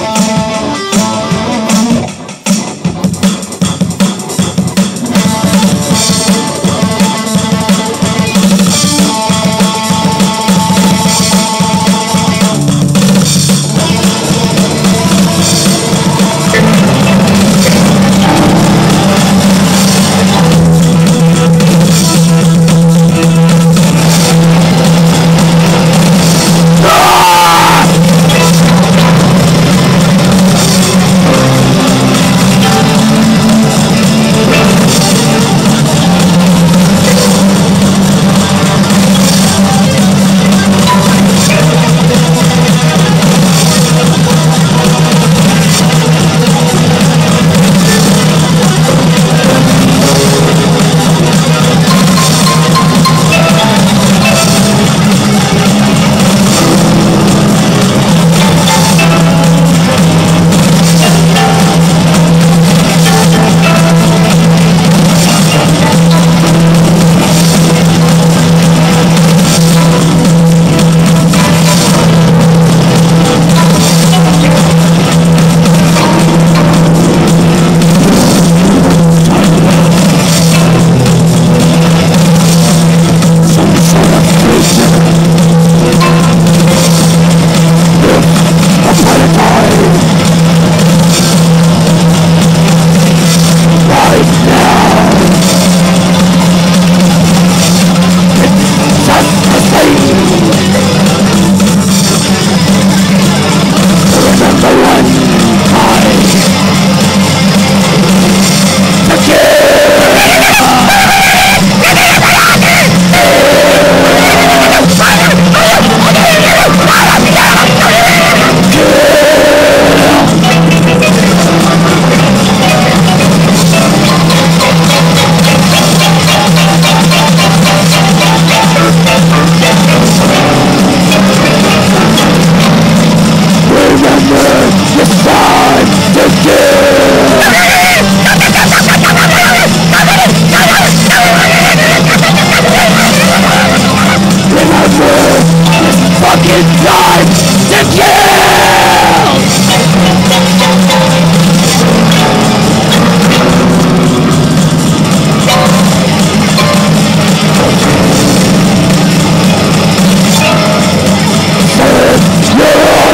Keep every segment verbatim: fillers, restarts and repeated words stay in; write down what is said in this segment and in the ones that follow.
Your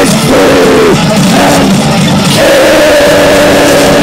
food and kill!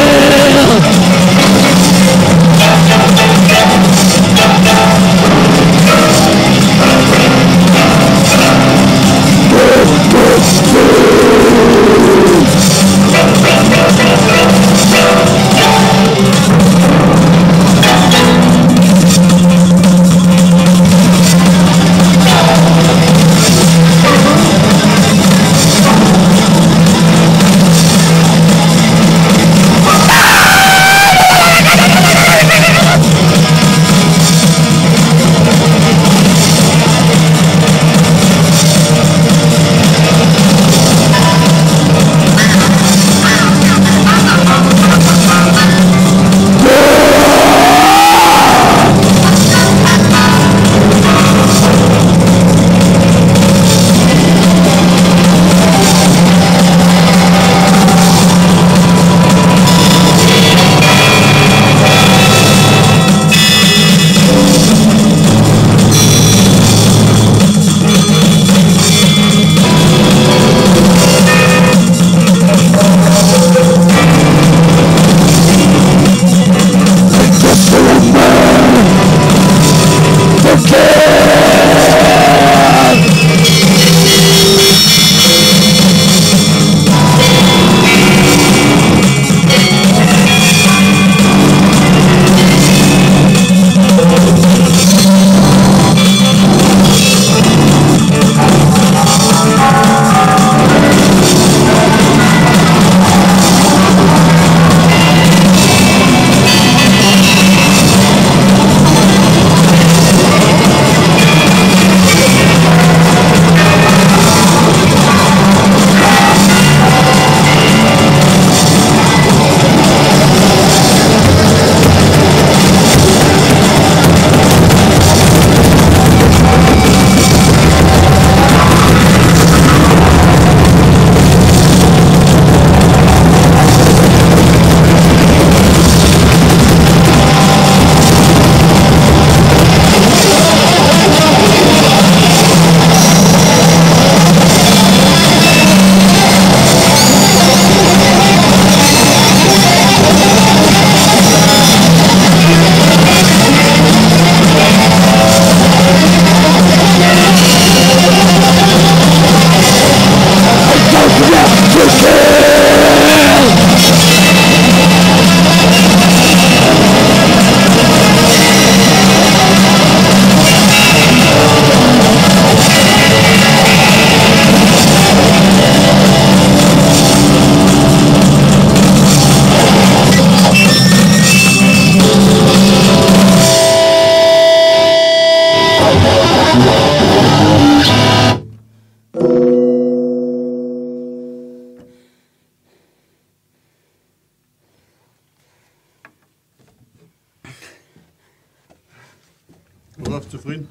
Worauf zufrieden?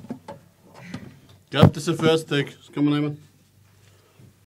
Ich glaube, das ist der First Take. Das kann man nehmen.